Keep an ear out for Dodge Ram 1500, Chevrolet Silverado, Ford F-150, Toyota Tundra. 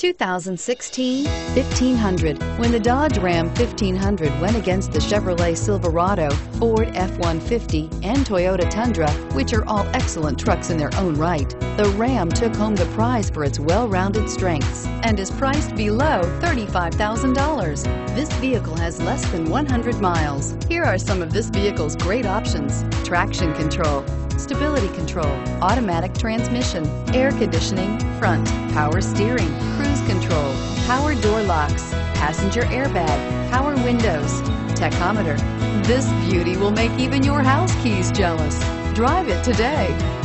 2016 1500. When the Dodge Ram 1500 went against the Chevrolet Silverado, Ford F-150, and Toyota Tundra, which are all excellent trucks in their own right, the Ram took home the prize for its well-rounded strengths and is priced below $35,000. This vehicle has less than 100 miles. Here are some of this vehicle's great options: traction control, stability control, automatic transmission, air conditioning, front, power steering, cruise control, power door locks, passenger airbag, power windows, tachometer. This beauty will make even your house keys jealous. Drive it today.